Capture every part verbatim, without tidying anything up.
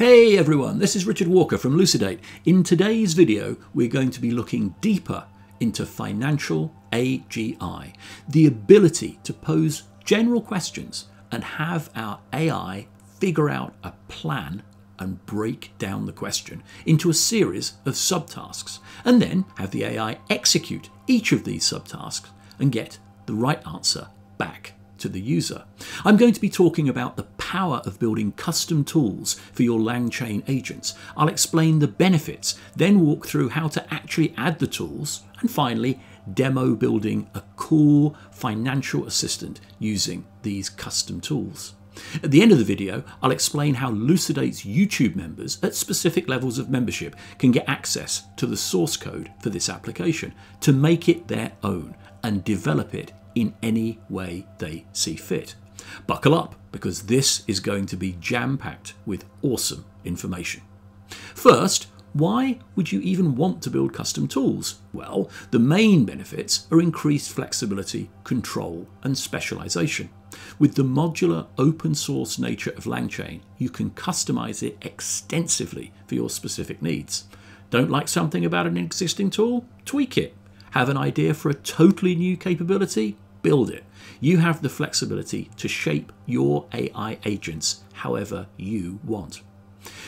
Hey everyone, this is Richard Walker from Lucidate. In today's video, we're going to be looking deeper into financial A G I, the ability to pose general questions and have our A I figure out a plan and break down the question into a series of subtasks, and then have the A I execute each of these subtasks and get the right answer back to the user. I'm going to be talking about the power of building custom tools for your LangChain agents. I'll explain the benefits, then walk through how to actually add the tools, and finally demo building a cool financial assistant using these custom tools. At the end of the video, I'll explain how Lucidate's YouTube members at specific levels of membership can get access to the source code for this application to make it their own and develop it in any way they see fit. Buckle up, because this is going to be jam-packed with awesome information. First, why would you even want to build custom tools? Well, the main benefits are increased flexibility, control, and specialization. With the modular open source nature of LangChain, you can customize it extensively for your specific needs. Don't like something about an existing tool? Tweak it. Have an idea for a totally new capability? Build it. You have the flexibility to shape your A I agents however you want.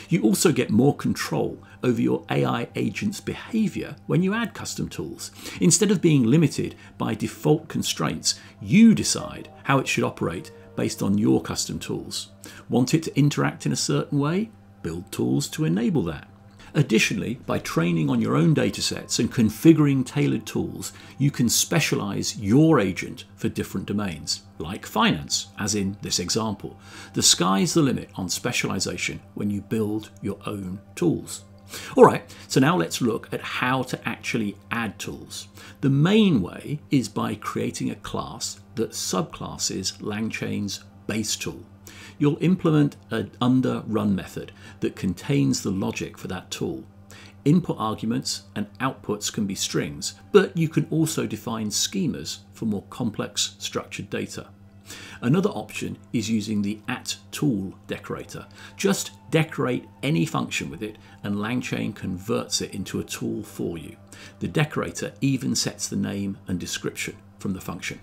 You also get more control over your A I agent's behavior when you add custom tools. Instead of being limited by default constraints, you decide how it should operate based on your custom tools. Want it to interact in a certain way? Build tools to enable that. Additionally, by training on your own datasets and configuring tailored tools, you can specialize your agent for different domains, like finance, as in this example. The sky's the limit on specialization when you build your own tools. All right, so now let's look at how to actually add tools. The main way is by creating a class that subclasses LangChain's BaseTool. You'll implement an under run method that contains the logic for that tool. Input arguments and outputs can be strings, but you can also define schemas for more complex structured data. Another option is using the at tool decorator. Just decorate any function with it and LangChain converts it into a tool for you. The decorator even sets the name and description from the function.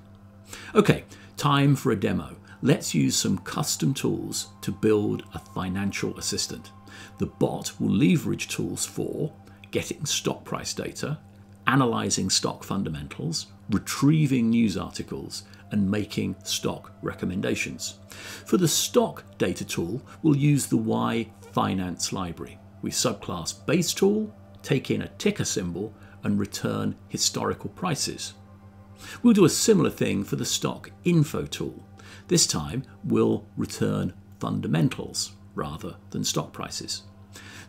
Okay, time for a demo. Let's use some custom tools to build a financial assistant. The bot will leverage tools for getting stock price data, analyzing stock fundamentals, retrieving news articles, and making stock recommendations. For the stock data tool, we'll use the yfinance library. We subclass BaseTool, take in a ticker symbol, and return historical prices. We'll do a similar thing for the stock info tool. This time, we'll return fundamentals rather than stock prices.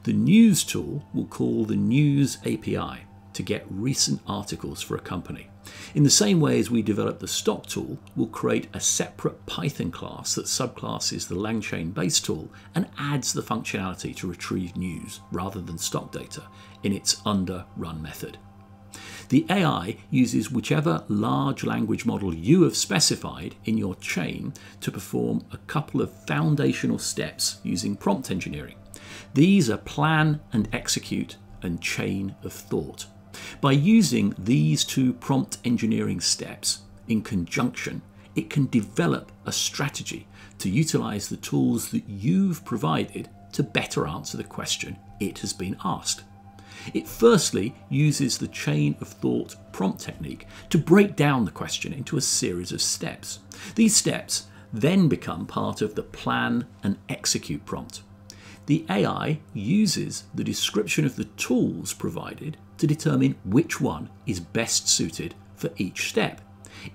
The news tool will call the news A P I to get recent articles for a company. In the same way as we develop the stock tool, we'll create a separate Python class that subclasses the LangChain base tool and adds the functionality to retrieve news rather than stock data in its under run method. The A I uses whichever large language model you have specified in your chain to perform a couple of foundational steps using prompt engineering. These are plan and execute and chain of thought. By using these two prompt engineering steps in conjunction, it can develop a strategy to utilize the tools that you've provided to better answer the question it has been asked. It firstly uses the chain of thought prompt technique to break down the question into a series of steps. These steps then become part of the plan and execute prompt. The A I uses the description of the tools provided to determine which one is best suited for each step.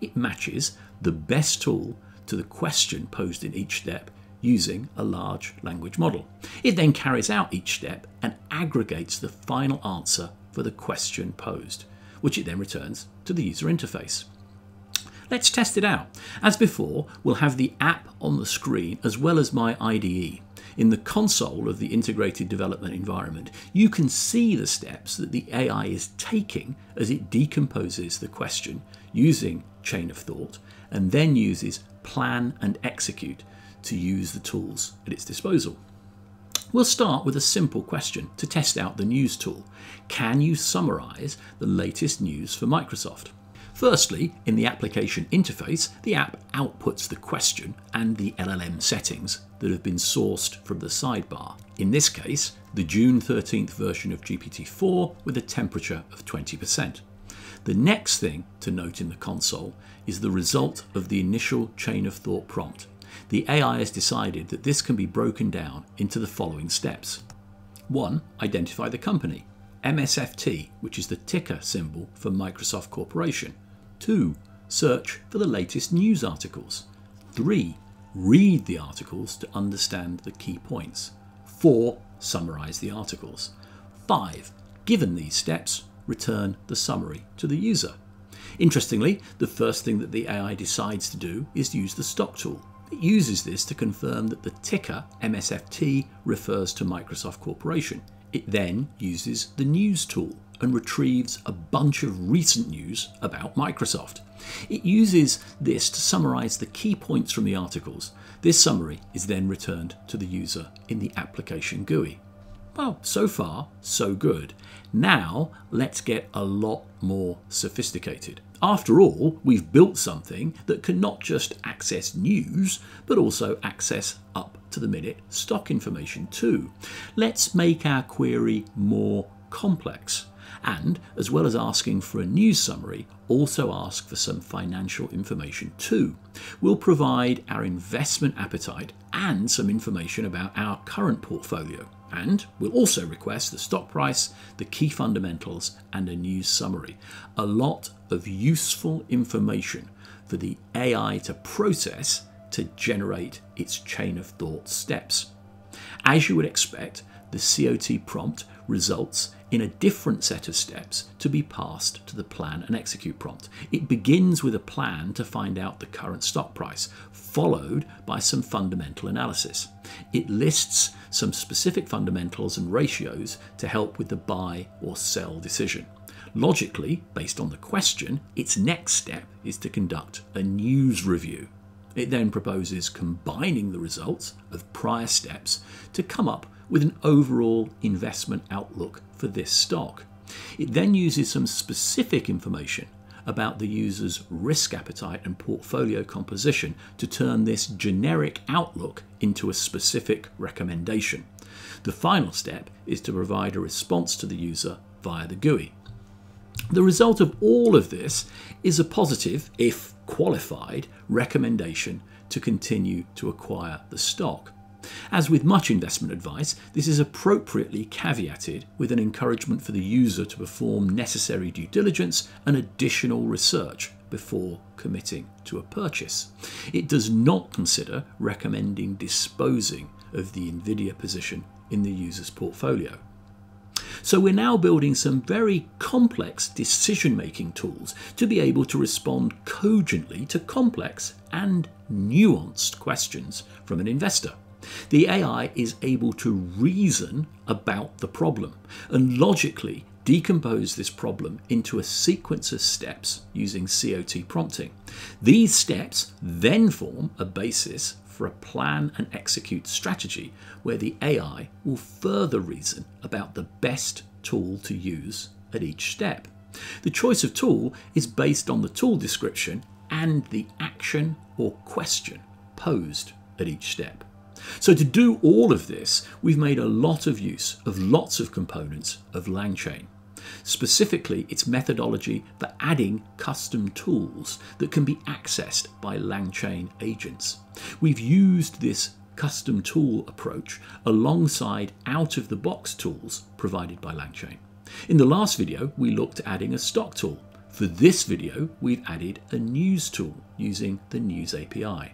It matches the best tool to the question posed in each step using a large language model. It then carries out each step and aggregates the final answer for the question posed, which it then returns to the user interface. Let's test it out. As before, we'll have the app on the screen as well as my I D E. In the console of the integrated development environment, you can see the steps that the A I is taking as it decomposes the question using chain of thought and then uses plan and execute to use the tools at its disposal. We'll start with a simple question to test out the news tool. Can you summarize the latest news for Microsoft? Firstly, in the application interface, the app outputs the question and the L L M settings that have been sourced from the sidebar. In this case, the June thirteenth version of G P T four with a temperature of twenty percent. The next thing to note in the console is the result of the initial Chain of Thought prompt. The A I has decided that this can be broken down into the following steps. One, identify the company, M S F T, which is the ticker symbol for Microsoft Corporation. Two, search for the latest news articles. Three, read the articles to understand the key points. Four, summarize the articles. Five, given these steps, return the summary to the user. Interestingly, the first thing that the A I decides to do is to use the stock tool. It uses this to confirm that the ticker, M S F T, refers to Microsoft Corporation. It then uses the news tool and retrieves a bunch of recent news about Microsoft. It uses this to summarize the key points from the articles. This summary is then returned to the user in the application G U I. Well, so far, so good. Now, let's get a lot more sophisticated. After all, we've built something that can not just access news, but also access up-to-the-minute stock information too. Let's make our query more complex. And, as well as asking for a news summary, also ask for some financial information too. We'll provide our investment appetite and some information about our current portfolio. And we'll also request the stock price, the key fundamentals, and a news summary. A lot of useful information for the A I to process to generate its Chain of Thought steps. As you would expect, the C O T prompt results in a different set of steps to be passed to the plan and execute prompt. It begins with a plan to find out the current stock price, followed by some fundamental analysis. It lists some specific fundamentals and ratios to help with the buy or sell decision. Logically, based on the question, its next step is to conduct a news review. It then proposes combining the results of prior steps to come up with an overall investment outlook for this stock. It then uses some specific information about the user's risk appetite and portfolio composition to turn this generic outlook into a specific recommendation. The final step is to provide a response to the user via the G U I. The result of all of this is a positive, if qualified, recommendation to continue to acquire the stock. As with much investment advice, this is appropriately caveated with an encouragement for the user to perform necessary due diligence and additional research before committing to a purchase. It does not consider recommending disposing of the NVIDIA position in the user's portfolio. So we're now building some very complex decision-making tools to be able to respond cogently to complex and nuanced questions from an investor. The A I is able to reason about the problem and logically decompose this problem into a sequence of steps using C O T prompting. These steps then form a basis for a plan and execute strategy where the A I will further reason about the best tool to use at each step. The choice of tool is based on the tool description and the action or question posed at each step. So to do all of this, we've made a lot of use of lots of components of LangChain, specifically its methodology for adding custom tools that can be accessed by LangChain agents. We've used this custom tool approach alongside out-of-the-box tools provided by LangChain. In the last video, we looked at adding a stock tool. For this video, we've added a news tool using the News A P I.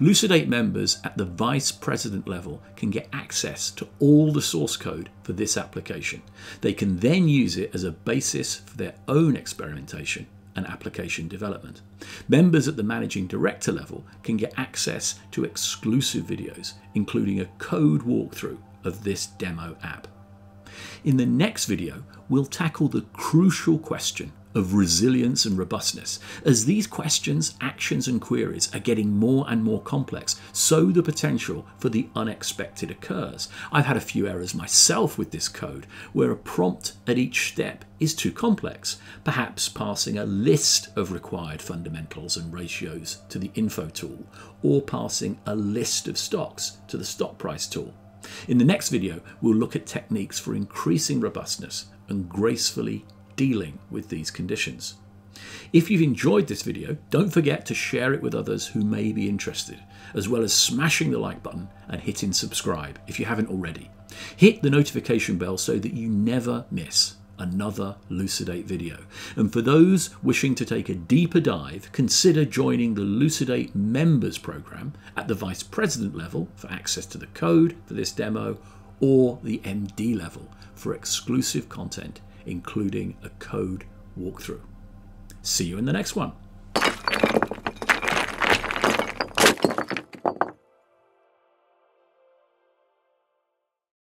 Lucidate members at the Vice President level can get access to all the source code for this application. They can then use it as a basis for their own experimentation and application development. Members at the Managing Director level can get access to exclusive videos, including a code walkthrough of this demo app. In the next video, we'll tackle the crucial question of resilience and robustness. As these questions, actions and queries are getting more and more complex, so the potential for the unexpected occurs. I've had a few errors myself with this code where a prompt at each step is too complex, perhaps passing a list of required fundamentals and ratios to the info tool, or passing a list of stocks to the stock price tool. In the next video, we'll look at techniques for increasing robustness and gracefully dealing with these conditions. If you've enjoyed this video, don't forget to share it with others who may be interested, as well as smashing the like button and hitting subscribe if you haven't already. Hit the notification bell so that you never miss another Lucidate video. And for those wishing to take a deeper dive, consider joining the Lucidate members program at the vice president level for access to the code for this demo, or the M D level for exclusive content, including a code walkthrough. See you in the next one.